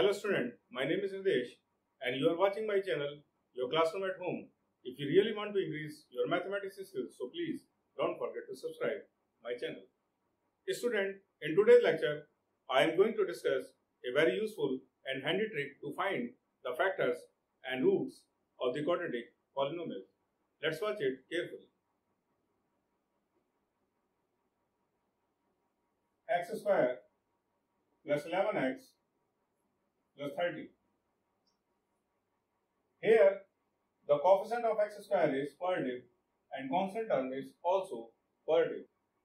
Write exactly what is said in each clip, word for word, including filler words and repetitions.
Hello student, my name is Indesh and you are watching my channel Your Classroom at Home. If you really want to increase your mathematics skills, so please don't forget to subscribe my channel. Student, in today's lecture, I am going to discuss a very useful and handy trick to find the factors and roots of the quadratic polynomial. Let's watch it carefully. X square plus eleven x plus thirty. Here, the coefficient of x square is positive and constant term is also positive.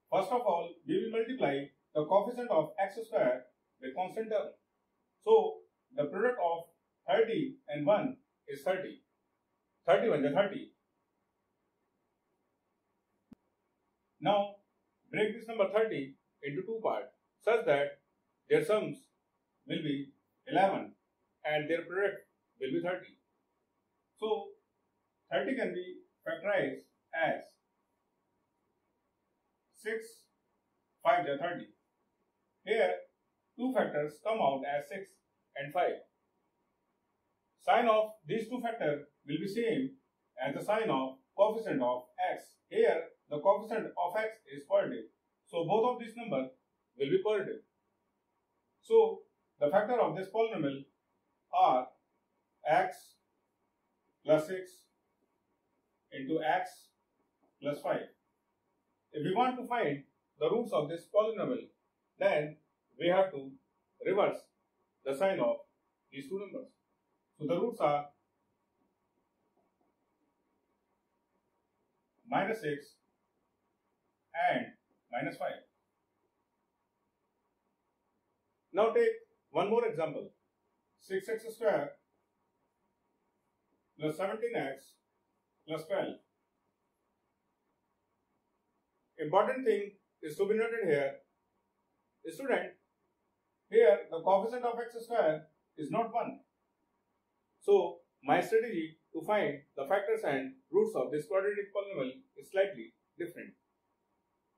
First of all, we will multiply the coefficient of x square with constant term. So, the product of thirty and one is thirty. thirty-one is thirty. Now, break this number thirty into two parts such that their sums will be eleven and their product will be thirty. So, thirty can be factorized as six, five, thirty. Here, two factors come out as six and five. Sign of these two factors will be same as the sign of coefficient of x. Here, the coefficient of x is positive. So, both of these numbers will be positive. So, the factor of this polynomial are x plus six into x plus five. If we want to find the roots of this polynomial, then we have to reverse the sign of these two numbers. So the roots are minus six and minus five. Now take one more example. six x square plus seventeen x plus twelve. Important thing is to be noted here. Student, here the coefficient of x square is not one. So, my strategy to find the factors and roots of this quadratic polynomial is slightly different.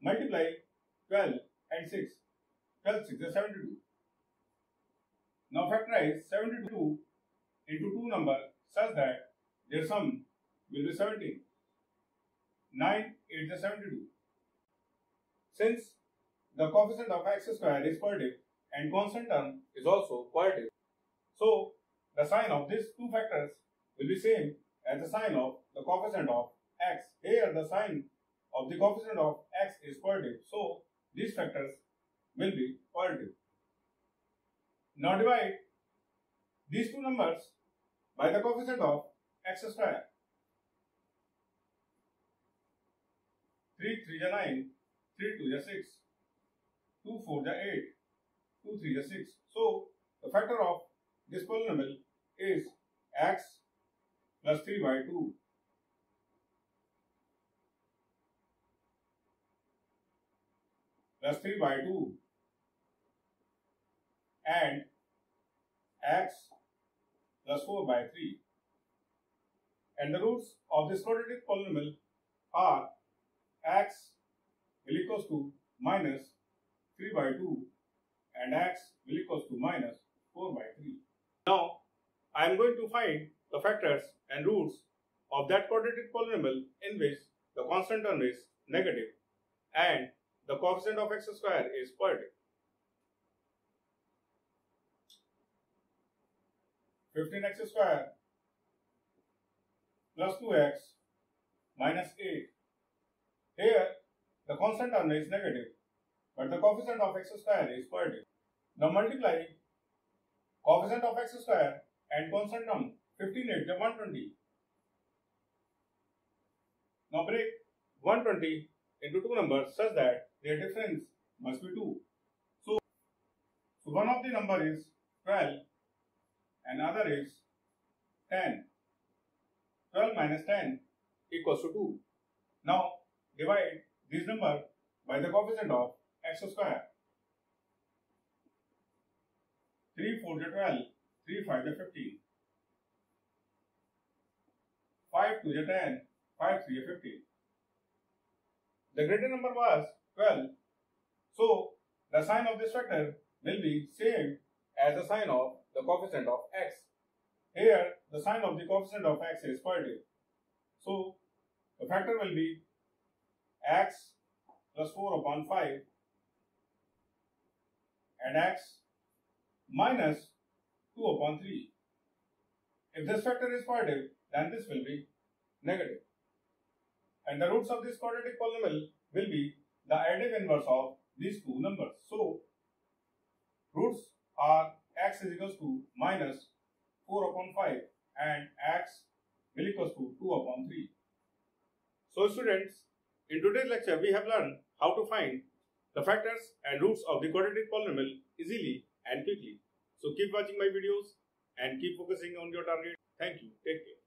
Multiply twelve and six. twelve, six is seventy-two. Now factorize seventy-two into two numbers such that their sum will be seventeen. nine, eight is seventy-two. Since the coefficient of x square is positive and constant term is also positive, so the sign of these two factors will be same as the sign of the coefficient of x. Here the sign of the coefficient of x is positive, so these factors will be positive. Now divide these two numbers by the coefficient of x square. three, three is nine. three, two is six, two, four is eight, two, three is six. So, the factor of this polynomial is x plus three by two. Plus three by two. And x plus four by three. And the roots of this quadratic polynomial are x will equals to minus three by two and x will equals to minus four by three. Now, I am going to find the factors and roots of that quadratic polynomial in which the constant term is negative and the coefficient of x square is positive. fifteen x square plus two x minus eight. Here, the constant term is negative, but the coefficient of x square is positive. Now multiply coefficient of x square and constant term. fifteen, eight is one hundred twenty. Now break one hundred twenty into two numbers such that their difference must be two. So, so one of the number is twelve and other is ten. twelve minus ten equals to two. Now divide this number by the coefficient of x square. three, four is twelve, three, five is fifteen, five, two is ten, five, three is fifteen. The greater number was twelve, so the sign of this factor will be same as the sign of the coefficient of x. Here, the sign of the coefficient of x is positive. So, the factor will be x plus four upon five and x minus two upon three. If this factor is positive, then this will be negative. And the roots of this quadratic polynomial will be the additive inverse of these two numbers. So, roots are x is equals to minus four upon five and x will equals to two upon three. So students, in today's lecture we have learned how to find the factors and roots of the quadratic polynomial easily and quickly. So keep watching my videos and keep focusing on your target. Thank you. Take care.